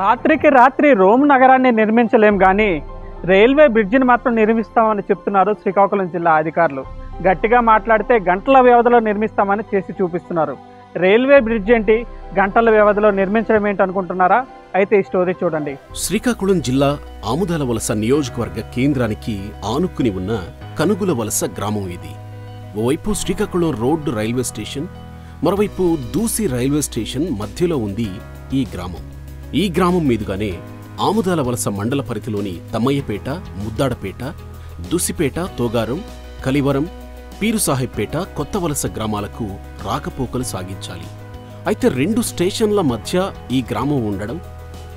రాత్రికి రాత్రి రోమ్ నగరాన్ని నిర్మించలేం కానీ రైల్వే బ్రిడ్జిని మాత్రం నిర్మిస్తామని చెప్తున్నారు శ్రీకాకుళం జిల్లా అధికారులు. గట్టిగా మాట్లాడితే గంటల వ్యవధిలో నిర్మిస్తామని చేసి చూపిస్తున్నారు. రైల్వే బ్రిడ్జ్ ఏంటి, గంటల వ్యవధిలో నిర్మించడం ఏంటి అనుకుంటున్నారా? అయితే ఈ స్టోరీ చూడండి. శ్రీకాకుళం జిల్లా ఆముదాలవలస నియోజకవర్గ కేంద్రానికి ఆనుకుని ఉన్న కనుగులవలస గ్రామం ఇది. ఓవైపు శ్రీకాకుళం రోడ్డు రైల్వే స్టేషన్, మరోవైపు దూసి రైల్వే స్టేషన్ మధ్యలో ఉంది ఈ గ్రామం. ఈ గ్రామం మీదుగానే ఆముదాలవలస మండల పరిధిలోని తమ్మయ్యపేట, ముద్దాడపేట, దుసిపేట, తోగారం, కలివరం, పీరుసాహెబ్పేట, కొత్తవలస గ్రామాలకు రాకపోకలు సాగించాలి. అయితే రెండు స్టేషన్ల మధ్య ఈ గ్రామం ఉండడం,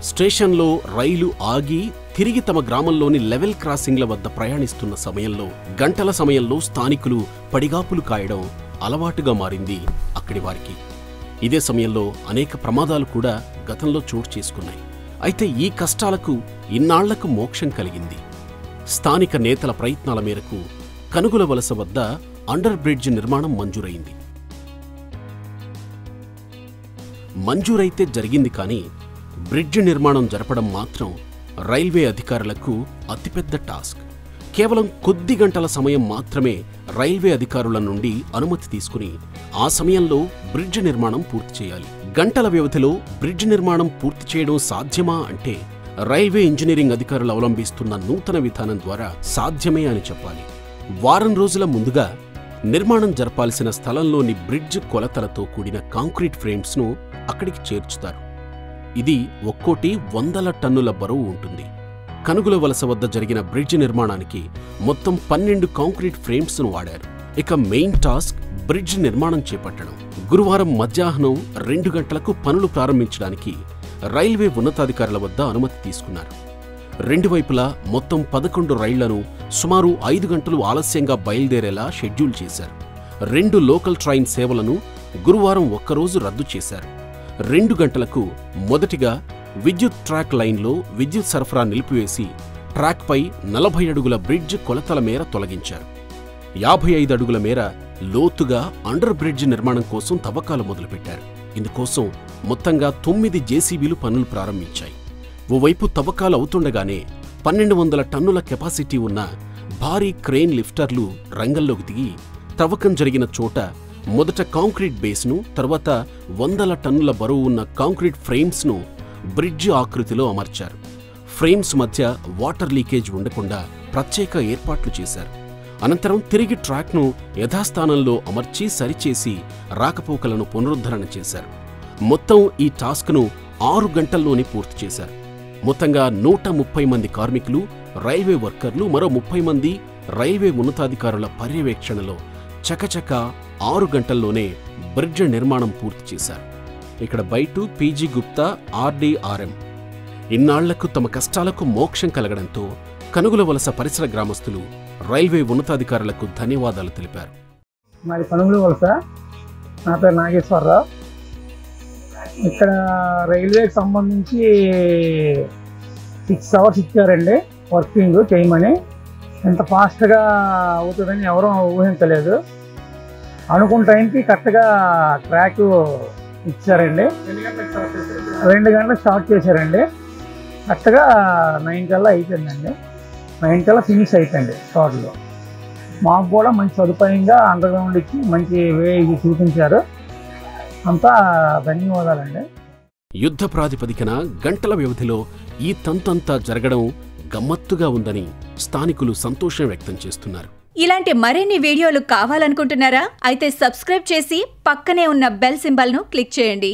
స్టేషన్లో రైలు ఆగి తిరిగి తమ గ్రామంలోని లెవెల్ క్రాసింగ్ల వద్ద ప్రయాణిస్తున్న సమయంలో గంటల సమయంలో స్థానికులు పడిగాపులు కాయడం అలవాటుగా మారింది అక్కడి వారికి. ఇదే సమయంలో అనేక ప్రమాదాలు కూడా గతంలో చోటు చేసుకున్నాయి. అయితే ఈ కష్టాలకు ఇన్నాళ్లకు మోక్షం కలిగింది. స్థానిక నేతల ప్రయత్నాల మేరకు కనుగులవలస వద్ద అండర్ బ్రిడ్జ్ నిర్మాణం మంజూరైంది. మంజూరైతే జరిగింది, కానీ బ్రిడ్జ్ నిర్మాణం జరపడం మాత్రం రైల్వే అధికారులకు అతిపెద్ద టాస్క్. కేవలం కొద్ది గంటల సమయం మాత్రమే రైల్వే అధికారుల నుండి అనుమతి తీసుకుని ఆ సమయంలో బ్రిడ్జ్ నిర్మాణం పూర్తి చేయాలి. గంటల వ్యవధిలో బ్రిడ్జ్ నిర్మాణం పూర్తి చేయడం సాధ్యమా అంటే రైల్వే ఇంజనీరింగ్ అధికారులు అవలంబిస్తున్న నూతన విధానం ద్వారా సాధ్యమే అని చెప్పాలి. వారం రోజుల ముందుగా నిర్మాణం జరపాల్సిన స్థలంలోని బ్రిడ్జ్ కొలతలతో కూడిన కాంక్రీట్ ఫ్రేమ్స్ను అక్కడికి చేర్చుతారు. ఇది ఒక్కోటి 100 టన్నుల బరువు ఉంటుంది. కనుగులవలస వద్ద జరిగిన బ్రిడ్జ్ నిర్మాణానికి మొత్తం 12 కాంక్రీట్ ఫ్రేమ్స్ను వాడారు. ఇక మెయిన్ టాస్క్ బ్రిడ్జ్ నిర్మాణం చేపట్టడం. గురువారం మధ్యాహ్నం 2 గంటలకు పనులు ప్రారంభించడానికి రైల్వే ఉన్నతాధికారుల వద్ద అనుమతి తీసుకున్నారు. రెండు వైపులా మొత్తం 11 రైళ్లను సుమారు 5 గంటలు ఆలస్యంగా బయలుదేరేలా షెడ్యూల్ చేశారు. 2 లోకల్ ట్రైన్ సేవలను గురువారం ఒక్కరోజు రద్దు చేశారు. 2 గంటలకు మొదటిగా విద్యుత్ ట్రాక్ లైన్లో విద్యుత్ సరఫరా నిలిపివేసి ట్రాక్పై 40 అడుగుల బ్రిడ్జ్ కొలతల మేర తొలగించారు. 55 అడుగుల మేర లోతుగా అండర్ బ్రిడ్జ్ నిర్మాణం కోసం తవ్వకాలు మొదలుపెట్టారు. ఇందుకోసం మొత్తంగా 9 జేసీబీలు పనులు ప్రారంభించాయి. ఓవైపు తవ్వకాలు అవుతుండగానే 1200 టన్నుల కెపాసిటీ ఉన్న భారీ క్రేన్ లిఫ్టర్లు రంగంలోకి దిగి తవ్వకం జరిగిన చోట మొదట కాంక్రీట్ బేస్ను, తర్వాత 100 టన్నుల బరువు ఉన్న కాంక్రీట్ ఫ్రేమ్స్ను బ్రిడ్జ్ ఆకృతిలో అమర్చారు. ఫ్రేమ్స్ మధ్య వాటర్ లీకేజ్ ఉండకుండా ప్రత్యేక ఏర్పాట్లు చేశారు. అనంతరం తిరిగి ట్రాక్ను యథాస్థానంలో అమర్చి సరిచేసి రాకపోకలను పునరుద్ధరణ చేశారు. మొత్తం ఈ టాస్క్ను 6 గంటల్లోనే పూర్తి చేశారు. మొత్తంగా 130 మంది కార్మికులు, రైల్వే వర్కర్లు, మరో 30 మంది రైల్వే ఉన్నతాధికారుల పర్యవేక్షణలో చకచక 6 గంటల్లోనే బ్రిడ్జ్ నిర్మాణం పూర్తి చేశారు. ఇక్కడ బైటు పీజీ గుప్తా, ఆర్డీఆర్ఎం. ఇన్నాళ్లకు తమ కష్టాలకు మోక్షం కలగడంతో కనుగులవలస పరిసర గ్రామస్తులు రైల్వే ఉన్నతాధికారులకు ధన్యవాదాలు తెలిపారు. మాది కనుగులవలస. నా పేరు నాగేశ్వరరావు. ఇక్కడ రైల్వేకి సంబంధించి 6 అవర్స్ ఇచ్చారండి వర్కింగ్ చేయమని. ఎంత ఫాస్ట్గా అవుతుందని ఎవరూ ఊహించలేదు. అనుకున్న టైంకి కరెక్ట్గా ట్రాక్ ఇచ్చారండి. 2 గంటలు స్టార్ట్ చేశారండి. కరెక్ట్గా 9 కల్లా అయిపోయిందండి. 9 కల్లా ఫినిష్ అయిపోయింది టోటల్లో. మాకు కూడా మంచి సదుపాయంగా అండర్గ్రౌండ్ ఇచ్చి మంచి వే ఇది చూపించారు. అంతా ధన్యవాదాలండి. యుద్ధ ప్రాతిపదికన గంటల వ్యవధిలో ఈ తంతంతా జరగడం గమ్మత్తుగా ఉందని స్థానికులు సంతోషం వ్యక్తం చేస్తున్నారు. ఇలాంటి మరిన్ని వీడియోలు కావాలనుకుంటున్నారా? అయితే సబ్స్క్రైబ్ చేసి పక్కనే ఉన్న బెల్ సింబల్ను క్లిక్ చేయండి.